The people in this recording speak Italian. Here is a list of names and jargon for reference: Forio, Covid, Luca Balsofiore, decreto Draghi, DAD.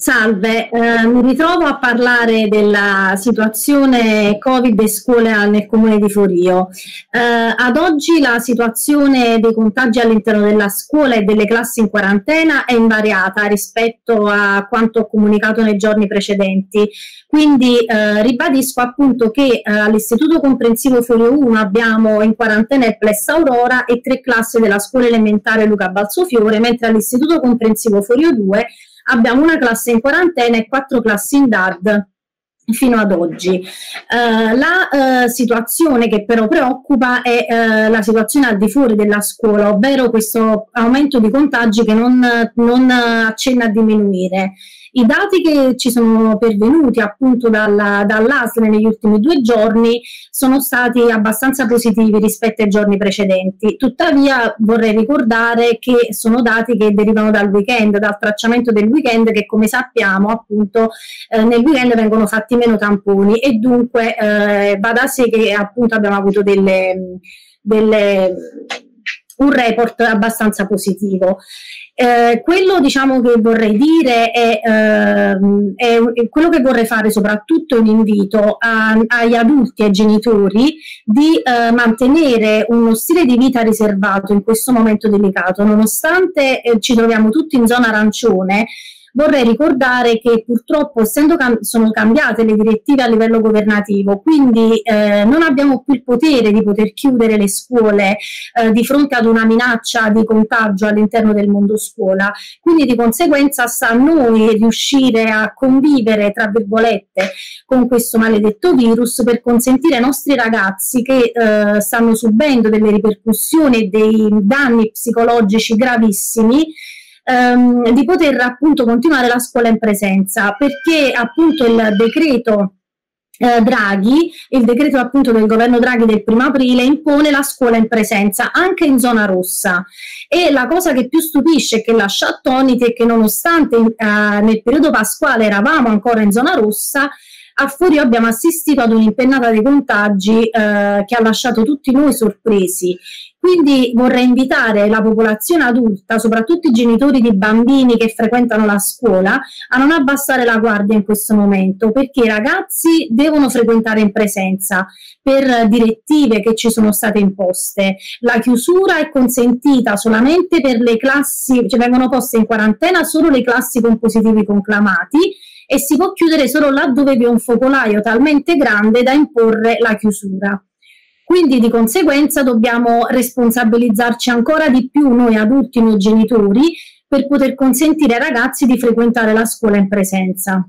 Salve, mi ritrovo a parlare della situazione Covid e scuola nel comune di Forio. Ad oggi la situazione dei contagi all'interno della scuola e delle classi in quarantena è invariata rispetto a quanto comunicato nei giorni precedenti, quindi ribadisco appunto che all'Istituto Comprensivo Forio 1 abbiamo in quarantena il Plex Aurora e 3 classi della scuola elementare Luca Balsofiore, mentre all'Istituto Comprensivo Forio 2 abbiamo una classe in quarantena e 4 classi in DAD fino ad oggi. La situazione che però preoccupa è la situazione al di fuori della scuola, ovvero questo aumento di contagi che non accenna a diminuire. I dati che ci sono pervenuti appunto dall'ASL negli ultimi 2 giorni sono stati abbastanza positivi rispetto ai giorni precedenti, tuttavia vorrei ricordare che sono dati che derivano dal weekend, dal tracciamento del weekend, che come sappiamo appunto nel weekend vengono fatti meno tamponi e dunque va da sé che appunto abbiamo avuto un report abbastanza positivo. Quello diciamo che vorrei dire è quello che vorrei fare soprattutto un invito agli adulti e ai genitori di mantenere uno stile di vita riservato in questo momento delicato. Nonostante ci troviamo tutti in zona arancione, vorrei ricordare che purtroppo sono cambiate le direttive a livello governativo, quindi non abbiamo più il potere di poter chiudere le scuole di fronte ad una minaccia di contagio all'interno del mondo scuola, quindi di conseguenza sta a noi riuscire a convivere, tra virgolette, con questo maledetto virus per consentire ai nostri ragazzi che stanno subendo delle ripercussioni e dei danni psicologici gravissimi di poter appunto continuare la scuola in presenza, perché appunto il decreto Draghi, il decreto appunto del governo Draghi del 1° aprile impone la scuola in presenza anche in zona rossa, e la cosa che più stupisce, che lascia attoniti, è che nonostante nel periodo pasquale eravamo ancora in zona rossa, a Forio abbiamo assistito ad un'impennata dei contagi che ha lasciato tutti noi sorpresi. Quindi vorrei invitare la popolazione adulta, soprattutto i genitori di bambini che frequentano la scuola, a non abbassare la guardia in questo momento, perché i ragazzi devono frequentare in presenza per direttive che ci sono state imposte. La chiusura è consentita solamente per le classi, cioè vengono poste in quarantena solo le classi con positivi conclamati, e si può chiudere solo laddove vi è un focolaio talmente grande da imporre la chiusura. Quindi di conseguenza dobbiamo responsabilizzarci ancora di più noi adulti, noi genitori, per poter consentire ai ragazzi di frequentare la scuola in presenza.